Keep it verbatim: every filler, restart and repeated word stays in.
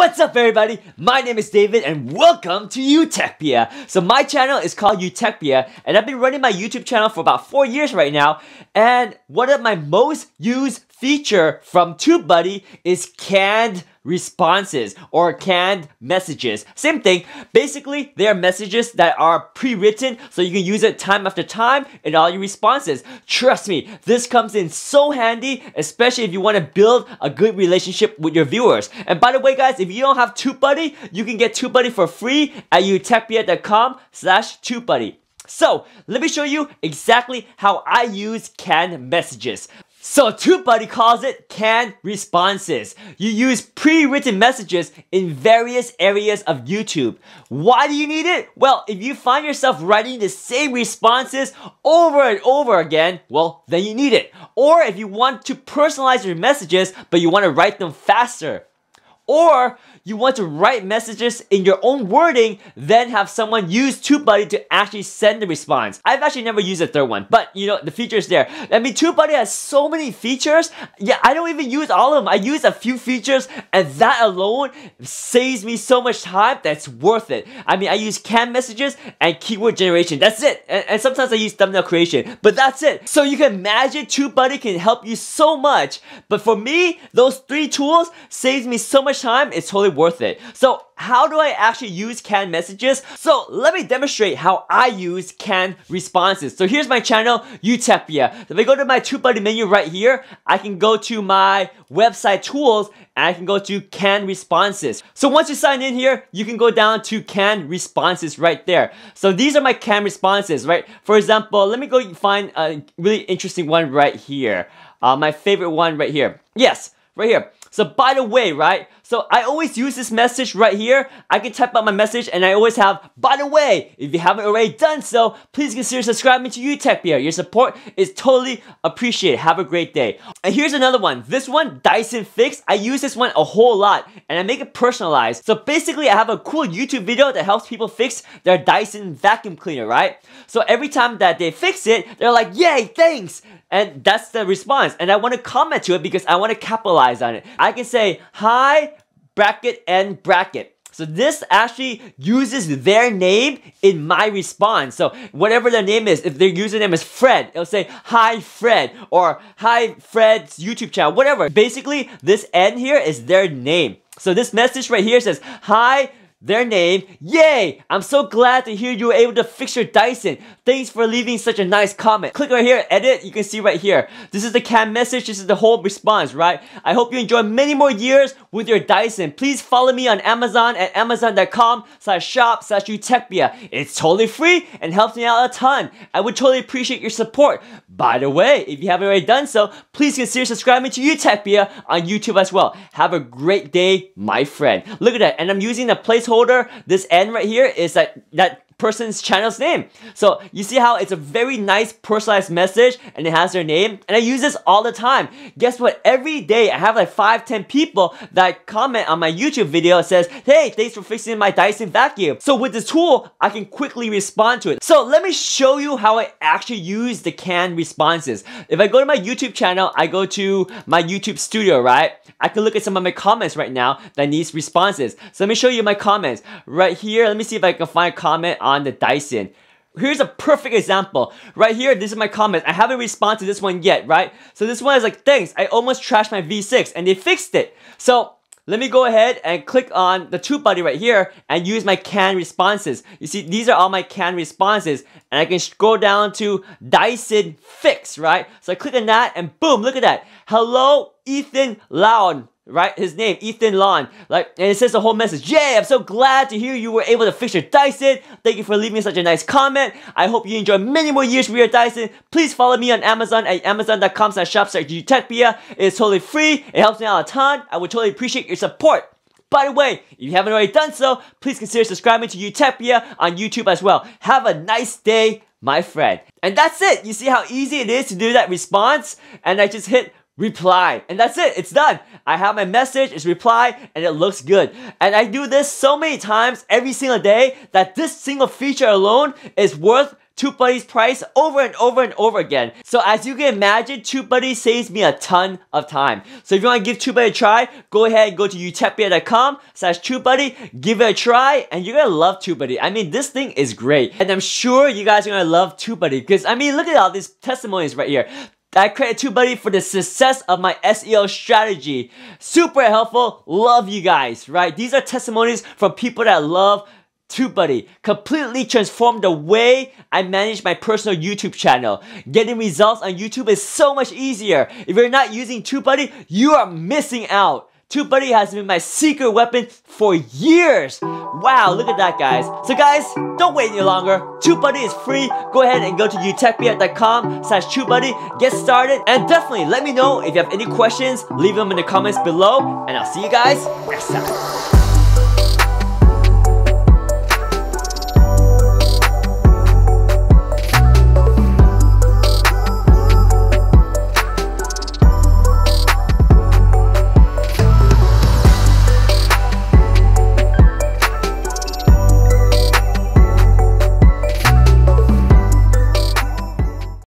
What's up everybody? My name is David and welcome to UTECHPIA. So my channel is called UTECHPIA and I've been running my YouTube channel for about four years right now, and one of my most used feature from TubeBuddy is canned responses or canned messages. Same thing. Basically, they are messages that are pre-written, so you can use it time after time in all your responses. Trust me, this comes in so handy, especially if you want to build a good relationship with your viewers. And by the way, guys, if you don't have TubeBuddy, you can get TubeBuddy for free at utechpia dot com slash TubeBuddy. So let me show you exactly how I use canned messages. So TubeBuddy calls it canned responses. You use pre-written messages in various areas of YouTube. Why do you need it? Well, if you find yourself writing the same responses over and over again, well, then you need it. Or if you want to personalize your messages, but you want to write them faster. Or you want to write messages in your own wording, then have someone use TubeBuddy to actually send the response. I've actually never used the third one, but you know, the feature is there. I mean, TubeBuddy has so many features. Yeah, I don't even use all of them. I use a few features, and that alone saves me so much time that's worth it. I mean, I use canned messages and keyword generation. That's it. And, and sometimes I use thumbnail creation, but that's it. So you can imagine TubeBuddy can help you so much. But for me, those three tools saves me so much time, it's totally worth it. So how do I actually use canned messages? So let me demonstrate how I use canned responses. So here's my channel, UTECHPIA. If I go to my TubeBuddy menu right here, I can go to my website tools and I can go to canned responses. So once you sign in here, you can go down to canned responses right there. So these are my canned responses, right? For example, let me go find a really interesting one right here. Uh, my favorite one right here. Yes, right here. So by the way, right? So I always use this message right here. I can type out my message and I always have, by the way, if you haven't already done so, please consider subscribing to UTECHPIA. Your support is totally appreciated. Have a great day. And here's another one. This one, Dyson Fix. I use this one a whole lot and I make it personalized. So basically I have a cool YouTube video that helps people fix their Dyson vacuum cleaner, right? So every time that they fix it, they're like, yay, thanks. And that's the response. And I want to comment to it because I want to capitalize on it. I can say, hi, bracket and bracket. So this actually uses their name in my response. So whatever their name is, if their username is Fred, it'll say, hi Fred, or hi Fred's YouTube channel, whatever. Basically, this N here is their name. So this message right here says, hi, their name. Yay! I'm so glad to hear you were able to fix your Dyson. Thanks for leaving such a nice comment. Click right here, edit, you can see right here. This is the canned message, this is the whole response, right? I hope you enjoy many more years with your Dyson. Please follow me on Amazon at amazon dot com slash shop slash UTECHPIA. It's totally free and helps me out a ton. I would totally appreciate your support. By the way, if you haven't already done so, please consider subscribing to UTECHPIA on YouTube as well. Have a great day, my friend. Look at that, and I'm using the placeholder. Holder, this N right here is that, that person's channel's name. So you see how it's a very nice personalized message and it has their name, and I use this all the time. Guess what? Every day I have like five, ten people that comment on my YouTube video that says, hey, thanks for fixing my Dyson vacuum. So with this tool, I can quickly respond to it. So let me show you how I actually use the canned responses. If I go to my YouTube channel, I go to my YouTube studio, right? I can look at some of my comments right now that needs responses. So let me show you my comments. Right here, let me see if I can find a comment on the Dyson. Here's a perfect example. Right here, this is my comment. I haven't responded to this one yet, right? So this one is like, thanks, I almost trashed my V six and they fixed it. So let me go ahead and click on the TubeBuddy right here and use my canned responses. You see, these are all my canned responses, and I can scroll down to Dyson Fix, right? So I click on that and boom, look at that. Hello, Ethan Lawn. Right? His name, Ethan Lawn. Like, and it says the whole message. Yay! I'm so glad to hear you were able to fix your Dyson. Thank you for leaving such a nice comment. I hope you enjoy many more years with your Dyson. Please follow me on Amazon at amazon dot com slash shop slash UTECHPIA. It's totally free. It helps me out a ton. I would totally appreciate your support. By the way, if you haven't already done so, please consider subscribing to UTECHPIA on YouTube as well. Have a nice day, my friend. And that's it. You see how easy it is to do that response? And I just hit reply. And that's it. It's done. I have my message, it's reply, and it looks good. And I do this so many times every single day that this single feature alone is worth TubeBuddy's price over and over and over again. So as you can imagine, TubeBuddy saves me a ton of time. So if you want to give TubeBuddy a try, go ahead and go to utechpia dot com slash TubeBuddy, give it a try, and you're gonna love TubeBuddy. I mean, this thing is great, and I'm sure you guys are gonna love TubeBuddy because I mean, look at all these testimonies right here. I created TubeBuddy for the success of my S E O strategy. Super helpful. Love you guys, right? These are testimonies from people that love TubeBuddy. Completely transformed the way I manage my personal YouTube channel. Getting results on YouTube is so much easier. If you're not using TubeBuddy, you are missing out. TubeBuddy has been my secret weapon for years. Wow, look at that, guys. So guys, don't wait any longer. TubeBuddy is free. Go ahead and go to utechpia dot com slash TubeBuddy. Get started. And definitely let me know if you have any questions. Leave them in the comments below. And I'll see you guys next time.